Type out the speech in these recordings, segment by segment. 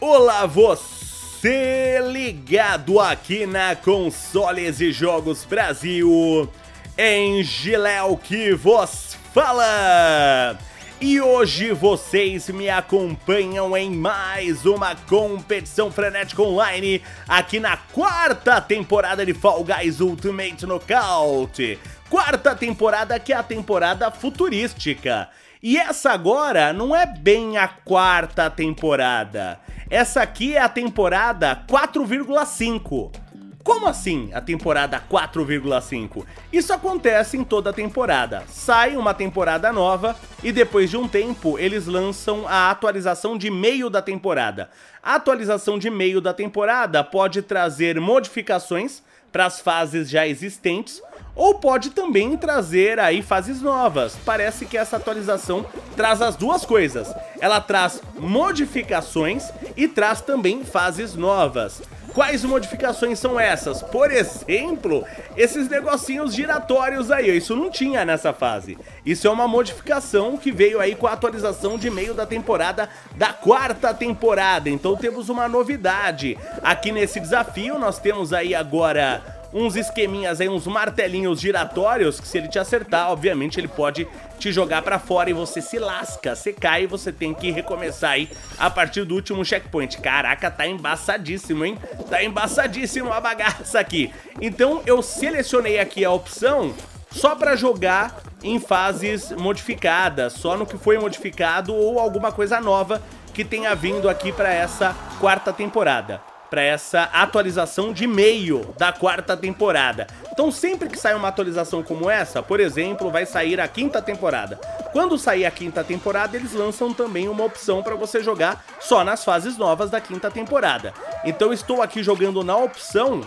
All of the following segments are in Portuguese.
Olá você ligado aqui na Consoles e Jogos Brasil, Eng Leo que vos fala! E hoje vocês me acompanham em mais uma competição frenética online aqui na quarta temporada de Fall Guys Ultimate Knockout. Quarta temporada que é a temporada futurística. E essa agora não é bem a quarta temporada. Essa aqui é a temporada 4,5. Como assim a temporada 4,5? Isso acontece em toda a temporada. Sai uma temporada nova e depois de um tempo eles lançam a atualização de meio da temporada. A atualização de meio da temporada pode trazer modificações para as fases já existentes ou pode também trazer aí fases novas. Parece que essa atualização traz as duas coisas. Ela traz modificações e traz também fases novas. Quais modificações são essas? Por exemplo, esses negocinhos giratórios aí, isso não tinha nessa fase. Isso é uma modificação que veio aí com a atualização de meio da temporada, da quarta temporada. Então temos uma novidade. Aqui nesse desafio nós temos aí agora uns esqueminhas aí, uns martelinhos giratórios, que se ele te acertar, obviamente ele pode te jogar pra fora e você se lasca, você cai e você tem que recomeçar aí a partir do último checkpoint. Caraca, tá embaçadíssimo, hein? Tá embaçadíssimo a bagaça aqui. Então eu selecionei aqui a opção só pra jogar em fases modificadas, só no que foi modificado ou alguma coisa nova que tenha vindo aqui pra essa quarta temporada, para essa atualização de meio da quarta temporada. Então sempre que sai uma atualização como essa, por exemplo, vai sair a quinta temporada. Quando sair a quinta temporada, eles lançam também uma opção para você jogar só nas fases novas da quinta temporada. Então estou aqui jogando na opção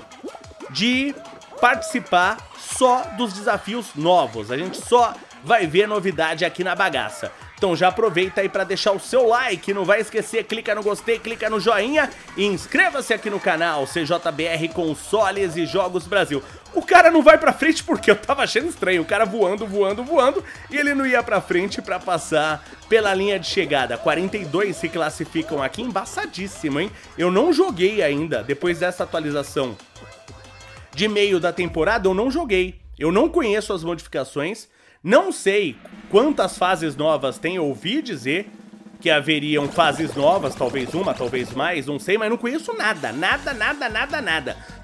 de participar só dos desafios novos. A gente só vai ver novidade aqui na bagaça. Então já aproveita aí para deixar o seu like, não vai esquecer, clica no gostei, clica no joinha e inscreva-se aqui no canal CJBR Consoles e Jogos Brasil. O cara não vai pra frente porque eu tava achando estranho, o cara voando e ele não ia pra frente pra passar pela linha de chegada. 42 se classificam aqui, embaçadíssimo, hein? Eu não joguei ainda, depois dessa atualização de meio da temporada eu não joguei, eu não conheço as modificações. Não sei quantas fases novas tem, ouvi dizer que haveriam fases novas, talvez uma, talvez mais, não sei, mas não conheço nada.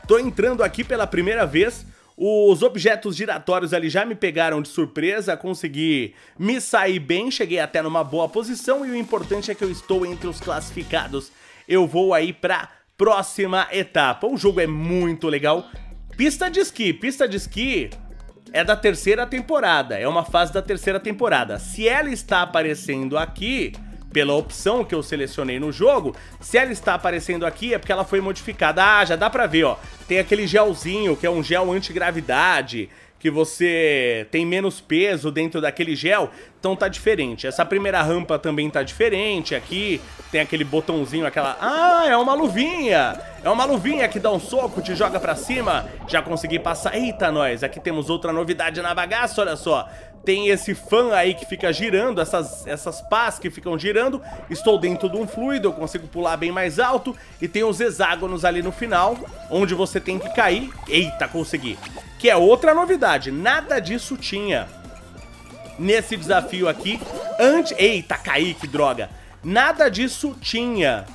Tô entrando aqui pela primeira vez, os objetos giratórios ali já me pegaram de surpresa, consegui me sair bem, cheguei até numa boa posição e o importante é que eu estou entre os classificados. Eu vou aí pra próxima etapa. O jogo é muito legal. Pista de esqui... é da terceira temporada, é uma fase da terceira temporada. Se ela está aparecendo aqui, pela opção que eu selecionei no jogo, se ela está aparecendo aqui é porque ela foi modificada. Ah, já dá pra ver, ó. Tem aquele gelzinho, que é um gel antigravidade, que você tem menos peso dentro daquele gel, então tá diferente. Essa primeira rampa também tá diferente, aqui tem aquele botãozinho, aquela... Ah, é uma luvinha! É uma luvinha que dá um soco, te joga pra cima, já consegui passar. Eita, nós, aqui temos outra novidade na bagaça, olha só. Tem esse fã aí que fica girando, essas pás que ficam girando. Estou dentro de um fluido, eu consigo pular bem mais alto. E tem os hexágonos ali no final, onde você tem que cair. Eita, consegui! Que é outra novidade, nada disso tinha nesse desafio aqui antes... Eita, caí, que droga! Nada disso tinha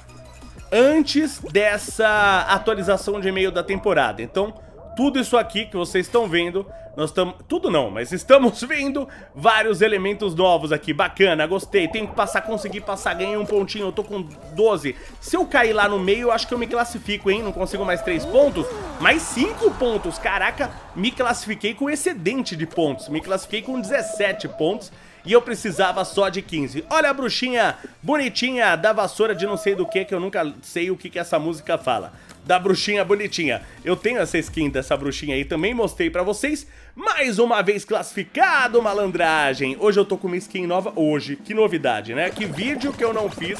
antes dessa atualização de meio da temporada, então... Tudo isso aqui que vocês estão vendo, nós estamos... Tudo não, mas estamos vendo vários elementos novos aqui. Bacana, gostei. Tenho que passar, consegui passar, ganhei um pontinho. Eu tô com 12. Se eu cair lá no meio, eu acho que eu me classifico, hein? Não consigo mais 3 pontos, mais 5 pontos. Caraca, me classifiquei com excedente de pontos. Me classifiquei com 17 pontos. E eu precisava só de 15. Olha a bruxinha bonitinha da vassoura de não sei do que eu nunca sei o que essa música fala. Da bruxinha bonitinha. Eu tenho essa skin dessa bruxinha aí também, mostrei pra vocês. Mais uma vez classificado, malandragem. Hoje eu tô com uma skin nova. Hoje, que novidade, né? Que vídeo que eu não fiz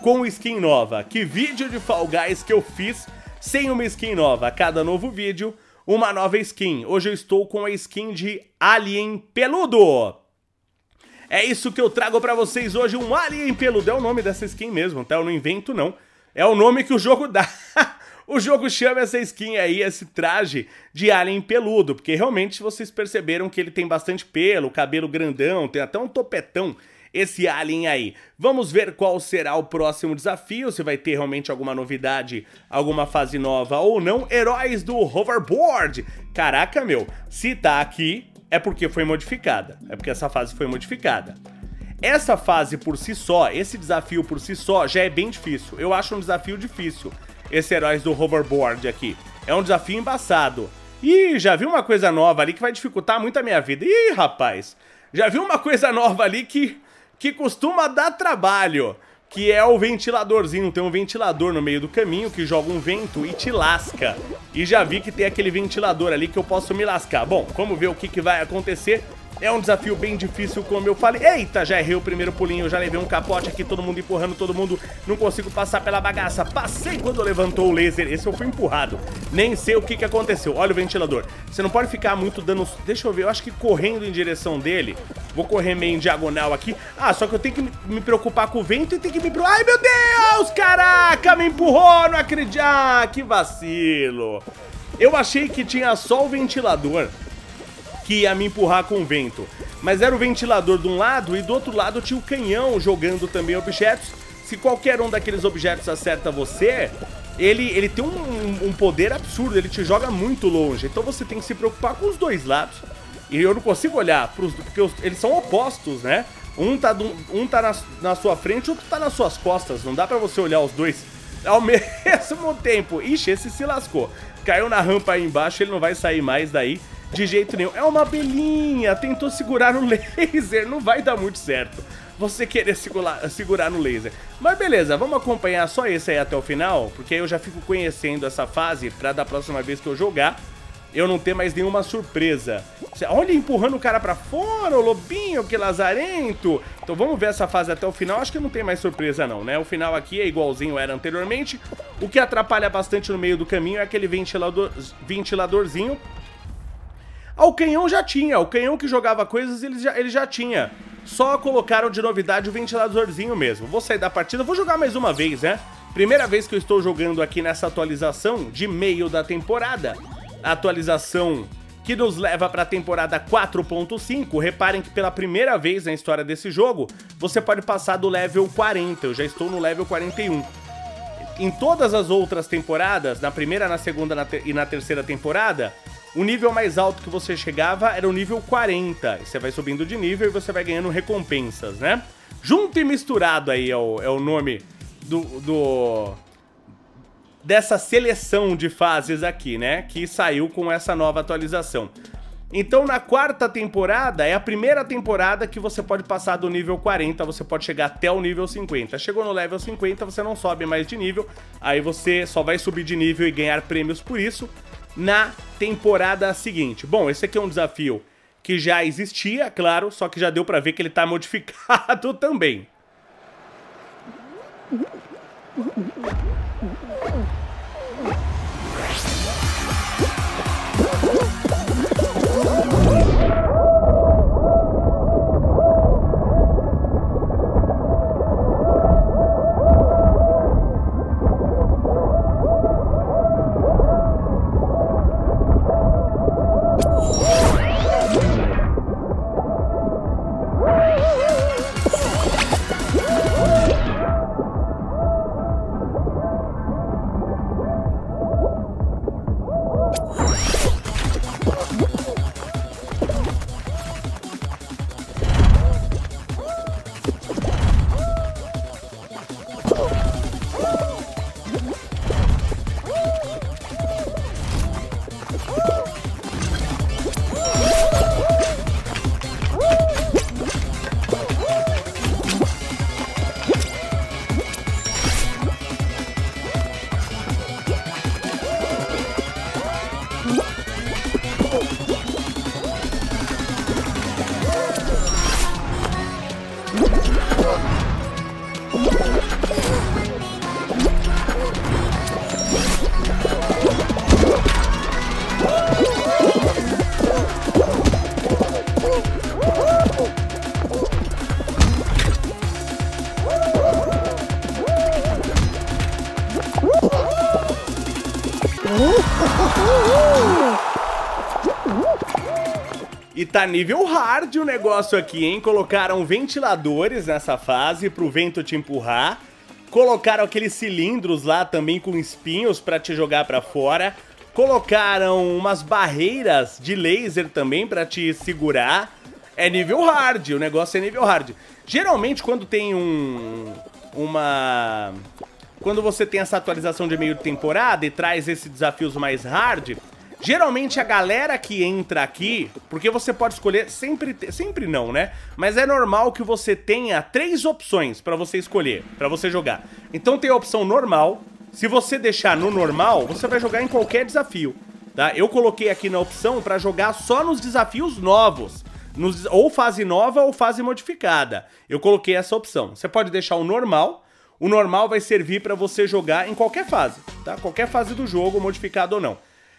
com skin nova. Que vídeo de Fall Guys que eu fiz sem uma skin nova. Cada novo vídeo, uma nova skin. Hoje eu estou com a skin de Alien Peludo. É isso que eu trago pra vocês hoje, um Alien Peludo, é o nome dessa skin mesmo, tá? Eu não invento, não. É o nome que o jogo dá. O jogo chama essa skin aí, esse traje de alien peludo, porque realmente vocês perceberam que ele tem bastante pelo, cabelo grandão, tem até um topetão esse alien aí. Vamos ver qual será o próximo desafio, se vai ter realmente alguma novidade, alguma fase nova ou não. Heróis do Hoverboard. Caraca, meu, se tá aqui é porque foi modificada, é porque essa fase foi modificada. Essa fase por si só, esse desafio por si só já é bem difícil. Eu acho um desafio difícil esse Heróis do Hoverboard aqui. É um desafio embaçado. Ih, já vi uma coisa nova ali que vai dificultar muito a minha vida. Ih, rapaz, já vi uma coisa nova ali que costuma dar trabalho, que é o ventiladorzinho. Tem um ventilador no meio do caminho que joga um vento e te lasca. E já vi que tem aquele ventilador ali que eu posso me lascar. Bom, vamos ver o que vai acontecer. É um desafio bem difícil, como eu falei. Eita, já errei o primeiro pulinho, já levei um capote aqui, todo mundo empurrando, todo mundo. Não consigo passar pela bagaça. Passei quando levantou o laser. Esse eu fui empurrado. Nem sei o que aconteceu. Olha o ventilador. Você não pode ficar muito dando... Deixa eu ver, eu acho que correndo em direção dele. Vou correr meio em diagonal aqui. Ah, só que eu tenho que me preocupar com o vento e tenho que me... Ai, meu Deus, caraca, me empurrou, não acredito. Ah, que vacilo. Eu achei que tinha só o ventilador que ia me empurrar com o vento, mas era o ventilador de um lado e do outro lado tinha o canhão jogando também objetos. Se qualquer um daqueles objetos acerta você, ele tem um poder absurdo, ele te joga muito longe, então você tem que se preocupar com os dois lados. E eu não consigo olhar, porque eles são opostos, né? Um tá na sua frente, outro tá nas suas costas, não dá pra você olhar os dois ao mesmo tempo. Ixi, esse se lascou, caiu na rampa aí embaixo, ele não vai sair mais daí de jeito nenhum. É uma abelhinha, tentou segurar no laser, não vai dar muito certo você querer segurar no laser. Mas beleza, vamos acompanhar só esse aí até o final, porque aí eu já fico conhecendo essa fase, pra da próxima vez que eu jogar, eu não ter mais nenhuma surpresa. Olha, empurrando o cara pra fora, o lobinho, que lazarento. Então vamos ver essa fase até o final, acho que não tem mais surpresa não, né? O final aqui é igualzinho era anteriormente. O que atrapalha bastante no meio do caminho é aquele ventiladorzinho. Ah, o canhão já tinha, o canhão que jogava coisas ele já tinha. Só colocaram de novidade o ventiladorzinho mesmo. Vou sair da partida, vou jogar mais uma vez, né? Primeira vez que eu estou jogando aqui nessa atualização de meio da temporada. A atualização que nos leva para a temporada 4.5. Reparem que pela primeira vez na história desse jogo, você pode passar do level 40, eu já estou no level 41. Em todas as outras temporadas, na primeira, na segunda e na terceira temporada, o nível mais alto que você chegava era o nível 40. Você vai subindo de nível e você vai ganhando recompensas, né? Junto e misturado aí é o nome dessa seleção de fases aqui, né? Que saiu com essa nova atualização. Então, na quarta temporada, é a primeira temporada que você pode passar do nível 40, você pode chegar até o nível 50. Chegou no level 50, você não sobe mais de nível, aí você só vai subir de nível e ganhar prêmios por isso na temporada seguinte. Bom, esse aqui é um desafio que já existia, claro, só que já deu pra ver que ele tá modificado também. E tá nível hard o negócio aqui, hein? Colocaram ventiladores nessa fase pro vento te empurrar. Colocaram aqueles cilindros lá também com espinhos pra te jogar pra fora. Colocaram umas barreiras de laser também pra te segurar. É nível hard, o negócio é nível hard. Geralmente quando tem quando você tem essa atualização de meio de temporada e traz esses desafios mais hard, geralmente a galera que entra aqui, porque você pode escolher, sempre não, né? Mas é normal que você tenha 3 opções pra você escolher, pra você jogar. Então tem a opção normal, se você deixar no normal, você vai jogar em qualquer desafio, tá? Eu coloquei aqui na opção pra jogar só nos desafios novos, ou fase nova ou fase modificada. Eu coloquei essa opção. Você pode deixar o normal. O normal vai servir pra você jogar em qualquer fase, tá? Qualquer fase do jogo, modificada ou não.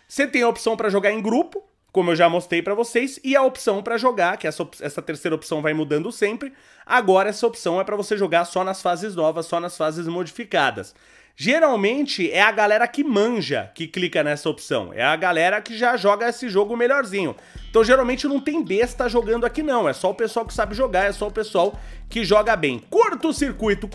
Você tem a opção para jogar em grupo, como eu já mostrei para vocês, e a opção para jogar, que essa terceira opção vai mudando sempre. Agora essa opção é para você jogar só nas fases novas, só nas fases modificadas. Geralmente é a galera que manja que clica nessa opção, é a galera que já joga esse jogo melhorzinho. Então geralmente não tem besta jogando aqui não, é só o pessoal que sabe jogar, é só o pessoal que joga bem. Curto circuito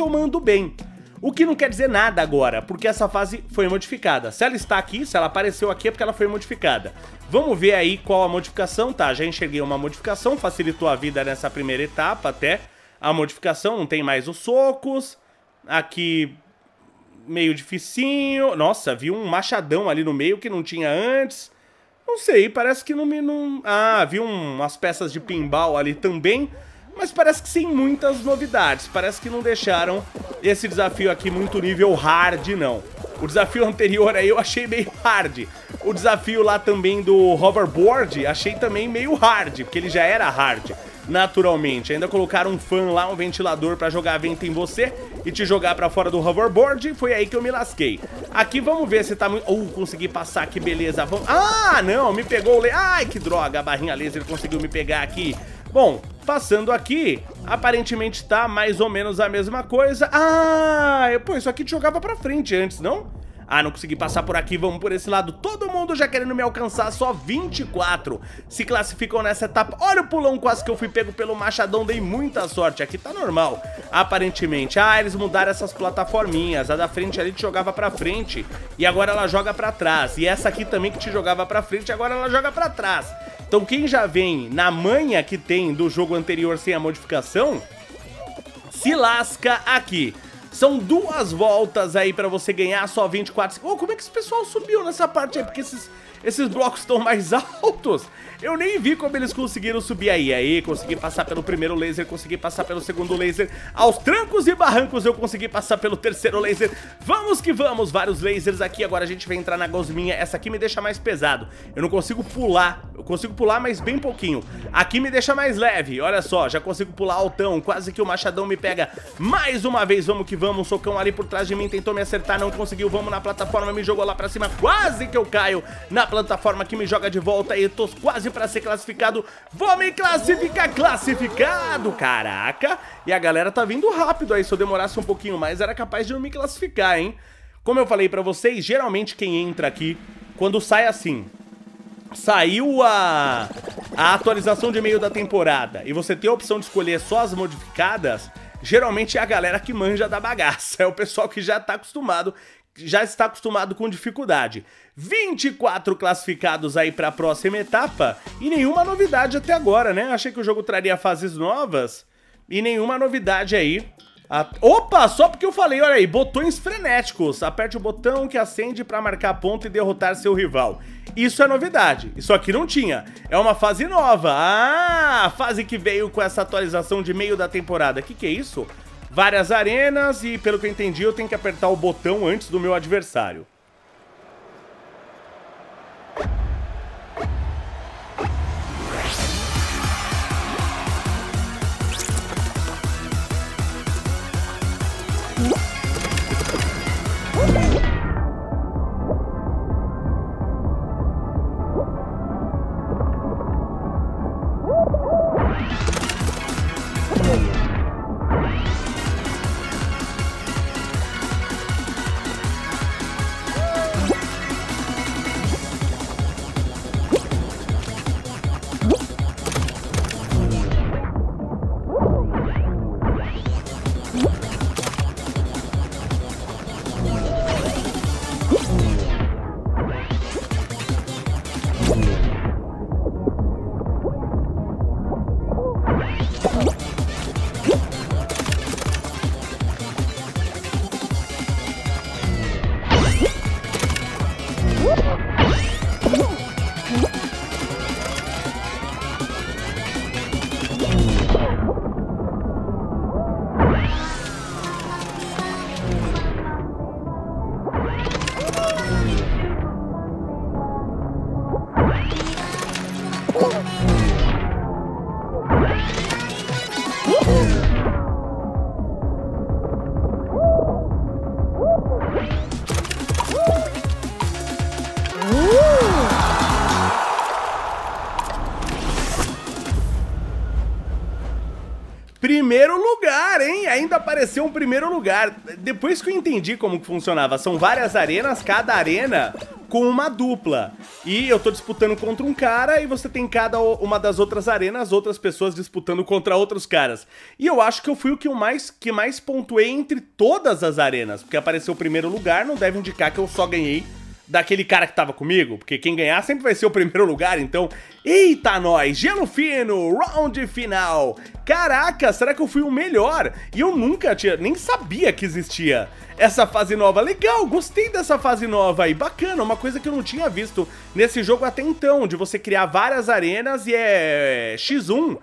eu mando bem. O que não quer dizer nada agora, porque essa fase foi modificada. Se ela está aqui, se ela apareceu aqui, é porque ela foi modificada. Vamos ver aí qual a modificação. Tá, já enxerguei uma modificação, facilitou a vida nessa primeira etapa até. A modificação, não tem mais os socos. Aqui, meio dificinho. Nossa, vi um machadão ali no meio que não tinha antes. Não sei, parece que não... Ah, vi umas peças de pinball ali também. Mas parece que sem muitas novidades, parece que não deixaram esse desafio aqui muito nível hard, não. O desafio anterior aí eu achei meio hard. O desafio lá também do hoverboard, achei também meio hard, porque ele já era hard, naturalmente. Ainda colocaram um fã lá, um ventilador pra jogar vento em você e te jogar pra fora do hoverboard, foi aí que eu me lasquei. Aqui vamos ver se tá muito... consegui passar aqui, beleza, vamos... Ah, não, me pegou o... Ai, que droga, a barrinha laser conseguiu me pegar aqui. Bom, passando aqui, aparentemente tá mais ou menos a mesma coisa. Ah, pô, isso aqui te jogava pra frente antes, não? Ah, não consegui passar por aqui, vamos por esse lado. Todo mundo já querendo me alcançar, só 24 se classificam nessa etapa. Olha o pulão, quase que eu fui pego pelo machadão, dei muita sorte. Aqui tá normal, aparentemente. Ah, eles mudaram essas plataforminhas. A da frente ali te jogava pra frente e agora ela joga pra trás. E essa aqui também que te jogava pra frente, agora ela joga pra trás. Então quem já vem na manha que tem do jogo anterior sem a modificação, se lasca aqui. São 2 voltas aí pra você ganhar, só 24... como é que esse pessoal subiu nessa parte aí? Porque esses blocos estão mais altos. Eu nem vi como eles conseguiram subir aí. Aí, consegui passar pelo primeiro laser, consegui passar pelo segundo laser. Aos trancos e barrancos eu consegui passar pelo terceiro laser. Vamos que vamos, vários lasers aqui. Agora a gente vai entrar na gosminha. Essa aqui me deixa mais pesado. Eu não consigo pular. Eu consigo pular, mas bem pouquinho. Aqui me deixa mais leve. Olha só, já consigo pular altão. Quase que o machadão me pega mais uma vez. Vamos que vamos. Um socão ali por trás de mim. Tentou me acertar, não conseguiu. Vamos na plataforma. Me jogou lá pra cima. Quase que eu caio na plataforma que me joga de volta e tô quase pra ser classificado. Vou me classificar, classificado, caraca. E a galera tá vindo rápido aí, se eu demorasse um pouquinho mais era capaz de não me classificar, hein. Como eu falei pra vocês, geralmente quem entra aqui, quando sai assim, saiu a atualização de meio da temporada e você tem a opção de escolher só as modificadas, geralmente é a galera que manja da bagaça, é o pessoal que já tá acostumado, já está acostumado com dificuldade. 24 classificados aí para a próxima etapa e nenhuma novidade até agora, né? Achei que o jogo traria fases novas e nenhuma novidade aí. Opa, só porque eu falei, olha aí, botões frenéticos. Aperte o botão que acende para marcar ponto e derrotar seu rival. Isso é novidade, isso aqui não tinha. É uma fase nova. Ah, a fase que veio com essa atualização de meio da temporada. Que é isso? Várias arenas e, pelo que eu entendi, eu tenho que apertar o botão antes do meu adversário. ainda apareceu um primeiro lugar. Depois que eu entendi como que funcionava, são várias arenas, cada arena com uma dupla. E eu tô disputando contra um cara e você tem cada uma das outras arenas, outras pessoas disputando contra outros caras. E eu acho que eu fui o que mais pontuei entre todas as arenas, porque apareceu o primeiro lugar, não deve indicar que eu só ganhei daquele cara que tava comigo, porque quem ganhar sempre vai ser o primeiro lugar, então... Eita, nós! Gelo fino! Round final! Caraca, será que eu fui o melhor? E eu nunca tinha... nem sabia que existia essa fase nova. Legal, gostei dessa fase nova aí, bacana, uma coisa que eu não tinha visto nesse jogo até então, de você criar várias arenas e é... X1...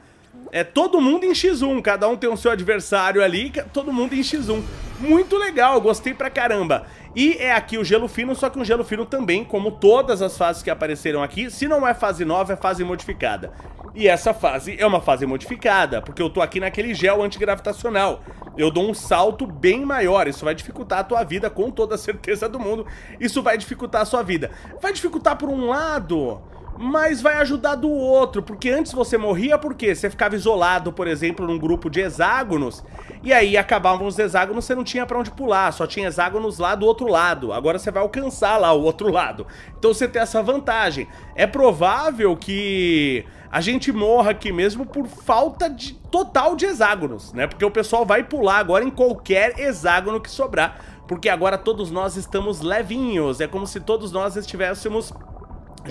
É todo mundo em X1, cada um tem o seu adversário ali, todo mundo em X1. Muito legal, gostei pra caramba. E é aqui o Gelo Fino, só que o Gelo Fino também, como todas as fases que apareceram aqui, se não é fase nova, é fase modificada. E essa fase é uma fase modificada, porque eu tô aqui naquele gel antigravitacional. Eu dou um salto bem maior, isso vai dificultar a tua vida, com toda a certeza do mundo. Isso vai dificultar a sua vida. Vai dificultar por um lado... mas vai ajudar do outro, porque antes você morria porque você ficava isolado, por exemplo, num grupo de hexágonos, e aí acabavam os hexágonos, você não tinha pra onde pular, só tinha hexágonos lá do outro lado. Agora você vai alcançar lá o outro lado, então você tem essa vantagem. É provável que a gente morra aqui mesmo por falta de total de hexágonos, né? Porque o pessoal vai pular agora em qualquer hexágono que sobrar, porque agora todos nós estamos levinhos, é como se todos nós estivéssemos...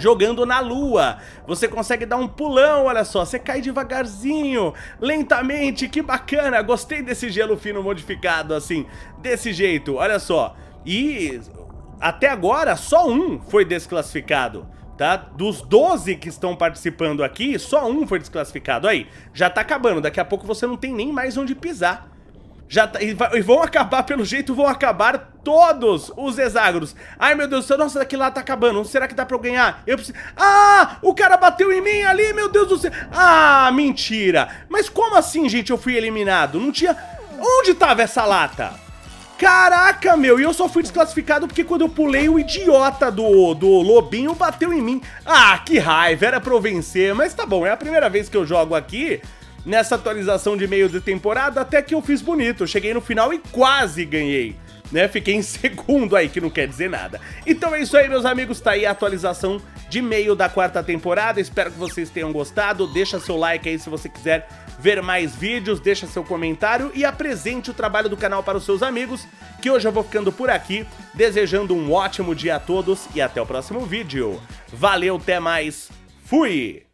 jogando na lua. Você consegue dar um pulão, olha só, você cai devagarzinho, lentamente, que bacana, gostei desse gelo fino modificado assim, desse jeito, olha só. E até agora só um foi desclassificado, tá? Dos 12 que estão participando aqui, só um foi desclassificado. Aí, já tá acabando, daqui a pouco você não tem nem mais onde pisar. Já tá, e vão acabar, pelo jeito, vão acabar todos os hexágonos. Ai, meu Deus do céu, nossa, daqui lá tá acabando. Será que dá pra eu ganhar? Eu preciso... Ah, o cara bateu em mim ali, meu Deus do céu. Ah, mentira. Mas como assim, gente, eu fui eliminado? Não tinha... Onde tava essa lata? Caraca, meu, e eu só fui desclassificado porque quando eu pulei, o idiota do lobinho bateu em mim. Ah, que raiva, era pra eu vencer. Mas tá bom, é a primeira vez que eu jogo aqui... nessa atualização de meio de temporada, até que eu fiz bonito. Eu cheguei no final e quase ganhei, né? Fiquei em segundo aí, que não quer dizer nada. Então é isso aí, meus amigos. Tá aí a atualização de meio da 4ª temporada. Espero que vocês tenham gostado. Deixa seu like aí se você quiser ver mais vídeos. Deixa seu comentário e apresente o trabalho do canal para os seus amigos. Que hoje eu vou ficando por aqui. Desejando um ótimo dia a todos e até o próximo vídeo. Valeu, até mais. Fui!